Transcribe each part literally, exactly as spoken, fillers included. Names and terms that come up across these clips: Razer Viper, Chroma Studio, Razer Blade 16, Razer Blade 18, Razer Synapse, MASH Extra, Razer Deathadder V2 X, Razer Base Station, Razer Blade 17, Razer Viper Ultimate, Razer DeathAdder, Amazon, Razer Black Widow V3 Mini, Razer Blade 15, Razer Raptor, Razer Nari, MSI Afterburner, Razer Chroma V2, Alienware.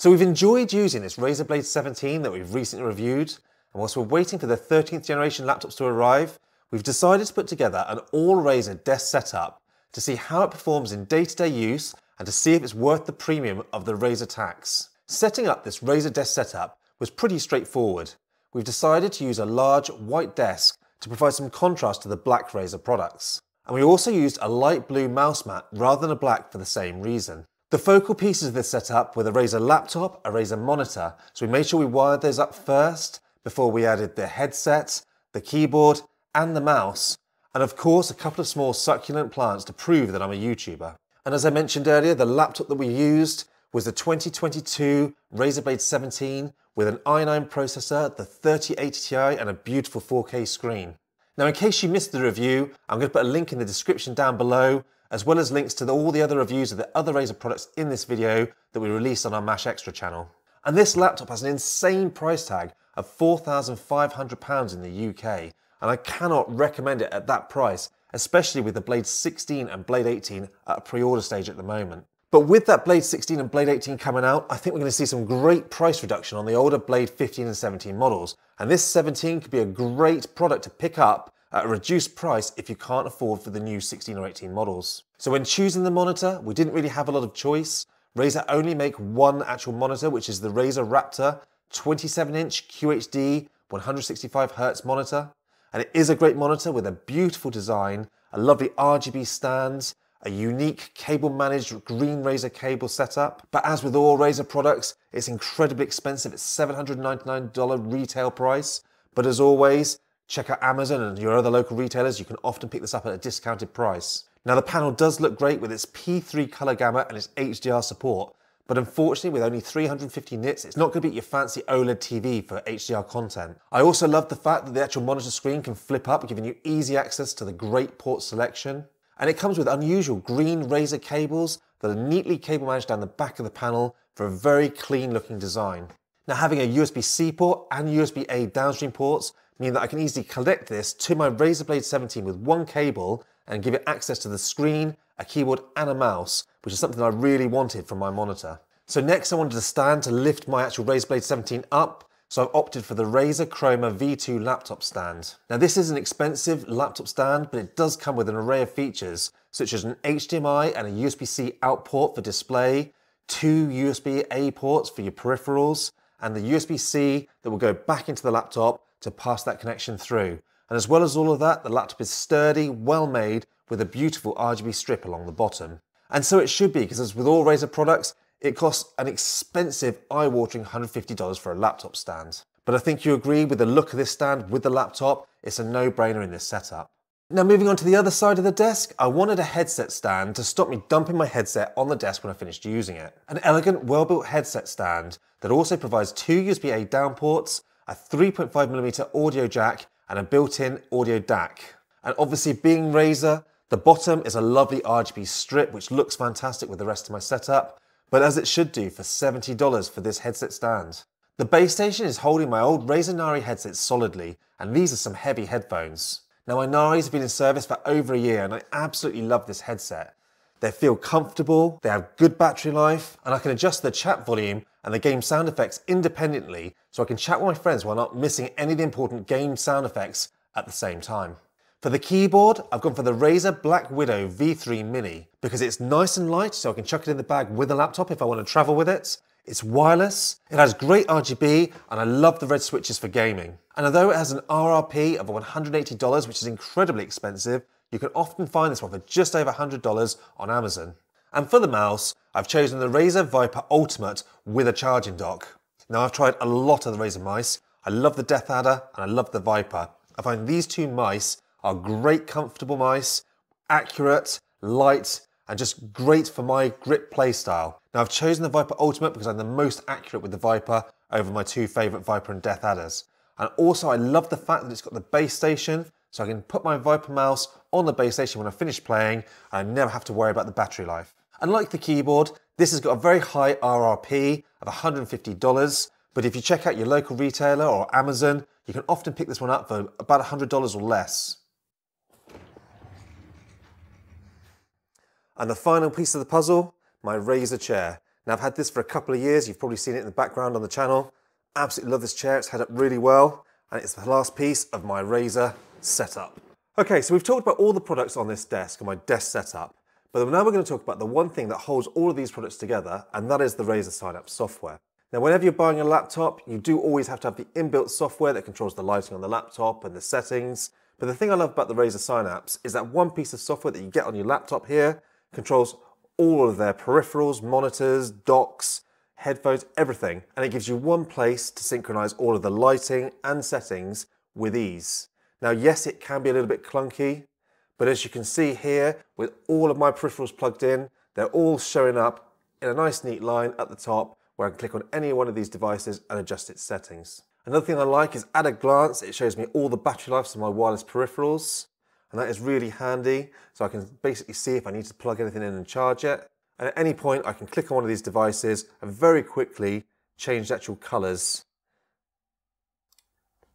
So we've enjoyed using this Razer Blade seventeen that we've recently reviewed, and whilst we're waiting for the thirteenth generation laptops to arrive, we've decided to put together an all-Razer desk setup to see how it performs in day-to-day use and to see if it's worth the premium of the Razer tax. Setting up this Razer desk setup was pretty straightforward. We've decided to use a large white desk to provide some contrast to the black Razer products. And we also used a light blue mouse mat rather than a black for the same reason. The focal pieces of this setup were the Razer laptop, a Razer monitor, so we made sure we wired those up first before we added the headset, the keyboard, and the mouse, and of course a couple of small succulent plants to prove that I'm a YouTuber. And as I mentioned earlier, the laptop that we used was the twenty twenty-two Razer Blade seventeen with an i nine processor, the thirty eighty Ti, and a beautiful four K screen. Now, in case you missed the review, I'm going to put a link in the description down below, as well as links to the, all the other reviews of the other Razer products in this video that we released on our MASH Extra channel. And this laptop has an insane price tag of four thousand five hundred pounds in the U K, and I cannot recommend it at that price, especially with the Blade sixteen and Blade eighteen at a pre-order stage at the moment. But with that Blade sixteen and Blade eighteen coming out, I think we're going to see some great price reduction on the older Blade fifteen and seventeen models, and this seventeen could be a great product to pick up at a reduced price if you can't afford for the new sixteen or eighteen models. So when choosing the monitor, we didn't really have a lot of choice. Razer only make one actual monitor, which is the Razer Raptor twenty-seven inch Q H D one hundred sixty-five hertz monitor, and it is a great monitor with a beautiful design, a lovely R G B stand, a unique cable-managed green Razer cable setup. But as with all Razer products, it's incredibly expensive. It's seven hundred ninety-nine dollars retail price. But as always, check out Amazon and your other local retailers. You can often pick this up at a discounted price. Now, the panel does look great with its P three color gamut and its H D R support. But unfortunately, with only three hundred fifty nits, it's not going to beat your fancy OLED T V for H D R content. I also love the fact that the actual monitor screen can flip up, giving you easy access to the great port selection. And it comes with unusual green Razer cables that are neatly cable managed down the back of the panel for a very clean looking design. Now, having a U S B C port and U S B A downstream ports mean that I can easily connect this to my Razer Blade seventeen with one cable and give it access to the screen, a keyboard and a mouse, which is something I really wanted from my monitor. So next I wanted a stand to lift my actual Razer Blade seventeen up, so I've opted for the Razer Chroma V two laptop stand. Now, this is an expensive laptop stand, but it does come with an array of features, such as an H D M I and a U S B C out port for display, two U S B A ports for your peripherals, and the U S B C that will go back into the laptop to pass that connection through. And as well as all of that, the laptop is sturdy, well made, with a beautiful R G B strip along the bottom. And so it should be, because as with all Razer products, it costs an expensive, eye-watering one hundred fifty dollars for a laptop stand. But I think you agree with the look of this stand with the laptop, it's a no-brainer in this setup. Now, moving on to the other side of the desk, I wanted a headset stand to stop me dumping my headset on the desk when I finished using it. An elegant, well-built headset stand that also provides two U S B A down ports, a three point five millimeter audio jack, and a built-in audio D A C. And obviously, being Razer, the bottom is a lovely R G B strip, which looks fantastic with the rest of my setup, but as it should do for seventy dollars for this headset stand. The base station is holding my old Razer Nari headset solidly, and these are some heavy headphones. Now, my Naris have been in service for over a year, and I absolutely love this headset. They feel comfortable, they have good battery life, and I can adjust the chat volume and the game sound effects independently, so I can chat with my friends while not missing any of the important game sound effects at the same time. For the keyboard, I've gone for the Razer Black Widow V three Mini, because it's nice and light, so I can chuck it in the bag with a laptop if I want to travel with it. It's wireless, it has great R G B, and I love the red switches for gaming. And although it has an R R P of one hundred eighty dollars, which is incredibly expensive, you can often find this one for just over one hundred dollars on Amazon. And for the mouse, I've chosen the Razer Viper Ultimate with a charging dock. Now, I've tried a lot of the Razer mice. I love the DeathAdder and I love the Viper. I find these two mice are great, comfortable mice, accurate, light, and just great for my grip play style. Now, I've chosen the Viper Ultimate because I'm the most accurate with the Viper over my two favorite Viper and DeathAdders. And also I love the fact that it's got the base station, so I can put my Viper mouse on the base station when I finish playing, and I never have to worry about the battery life. And like the keyboard, this has got a very high R R P of one hundred fifty dollars, but if you check out your local retailer or Amazon, you can often pick this one up for about one hundred dollars or less. And the final piece of the puzzle, my Razer chair. Now I've had this for a couple of years, you've probably seen it in the background on the channel. Absolutely love this chair, it's held up really well, and it's the last piece of my Razer setup. Okay, so we've talked about all the products on this desk and my desk setup, but now we're going to talk about the one thing that holds all of these products together, and that is the Razer Synapse software. Now, whenever you're buying a laptop, you do always have to have the inbuilt software that controls the lighting on the laptop and the settings. But the thing I love about the Razer Synapse is that one piece of software that you get on your laptop here controls all of their peripherals, monitors, docks, headphones, everything. And it gives you one place to synchronize all of the lighting and settings with ease. Now, yes, it can be a little bit clunky, but as you can see here, with all of my peripherals plugged in, they're all showing up in a nice neat line at the top where I can click on any one of these devices and adjust its settings. Another thing I like is at a glance, it shows me all the battery lives of my wireless peripherals, and that is really handy. So I can basically see if I need to plug anything in and charge it. And at any point, I can click on one of these devices and very quickly change the actual colors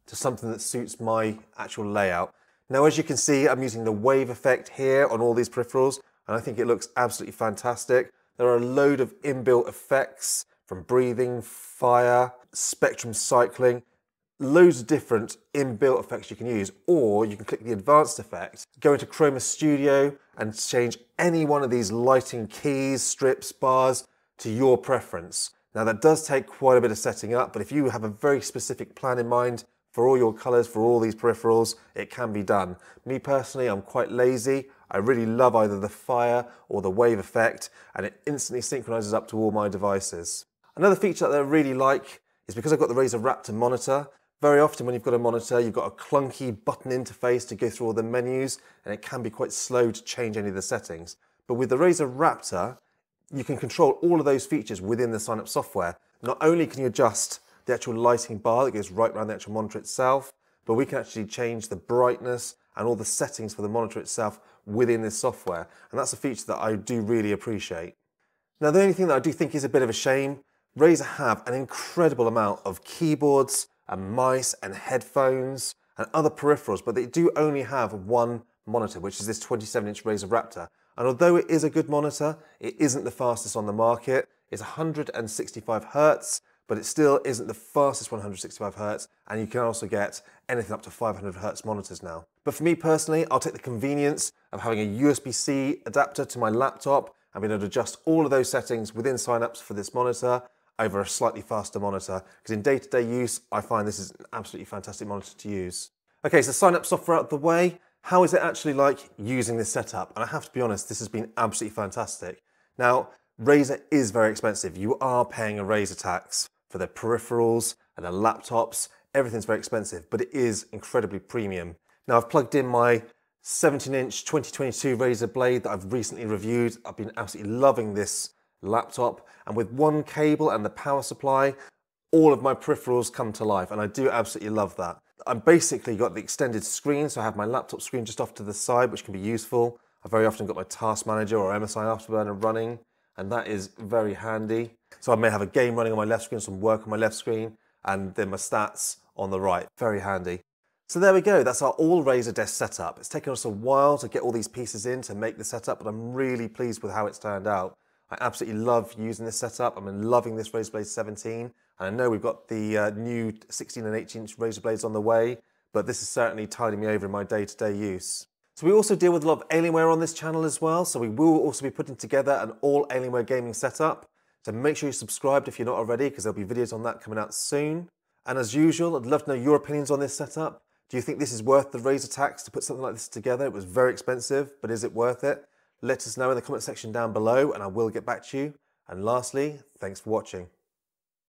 to something that suits my actual layout. Now, as you can see, I'm using the wave effect here on all these peripherals, and I think it looks absolutely fantastic. There are a load of inbuilt effects, from breathing, fire, spectrum cycling, loads of different inbuilt effects you can use, or you can click the advanced effect, go into Chroma Studio and change any one of these lighting keys, strips, bars to your preference. Now that does take quite a bit of setting up, but if you have a very specific plan in mind for all your colors, for all these peripherals, it can be done. Me personally, I'm quite lazy. I really love either the fire or the wave effect, and it instantly synchronizes up to all my devices. Another feature that I really like is because I've got the Razer Raptor monitor. Very often when you've got a monitor, you've got a clunky button interface to go through all the menus, and it can be quite slow to change any of the settings. But with the Razer Raptor, you can control all of those features within the Synapse software. Not only can you adjust the actual lighting bar that goes right around the actual monitor itself, but we can actually change the brightness and all the settings for the monitor itself within this software. And that's a feature that I do really appreciate. Now, the only thing that I do think is a bit of a shame, Razer have an incredible amount of keyboards and mice and headphones and other peripherals, but they do only have one monitor, which is this twenty-seven inch Razer Raptor. And although it is a good monitor, it isn't the fastest on the market. It's one hundred sixty-five hertz, but it still isn't the fastest one hundred sixty-five hertz, and you can also get anything up to five hundred hertz monitors now. But for me personally, I'll take the convenience of having a U S B C adapter to my laptop and being able to adjust all of those settings within Synapse for this monitor over a slightly faster monitor, because in day-to-day use, I find this is an absolutely fantastic monitor to use. Okay, so Synapse software out of the way. How is it actually like using this setup? And I have to be honest, this has been absolutely fantastic. Now, Razer is very expensive. You are paying a Razer tax for their peripherals and their laptops. Everything's very expensive, but it is incredibly premium. Now I've plugged in my seventeen inch twenty twenty-two Razer Blade that I've recently reviewed. I've been absolutely loving this laptop, and with one cable and the power supply, all of my peripherals come to life, and I do absolutely love that. I've basically got the extended screen, so I have my laptop screen just off to the side, which can be useful. I've very often got my task manager or M S I Afterburner running, and that is very handy. So I may have a game running on my left screen, some work on my left screen, and then my stats on the right. Very handy. So there we go, that's our all Razer desk setup. It's taken us a while to get all these pieces in to make the setup, but I'm really pleased with how it's turned out. I absolutely love using this setup. I'm loving this Razer Blade seventeen, and I know we've got the uh, new sixteen and eighteen inch Razer Blades on the way, but this is certainly tiding me over in my day-to-day use. So we also deal with a lot of Alienware on this channel as well, so we will also be putting together an all Alienware gaming setup. So make sure you're subscribed if you're not already, because there'll be videos on that coming out soon. And as usual, I'd love to know your opinions on this setup. Do you think this is worth the Razer tax to put something like this together? It was very expensive, but is it worth it? Let us know in the comment section down below, and I will get back to you. And lastly, thanks for watching.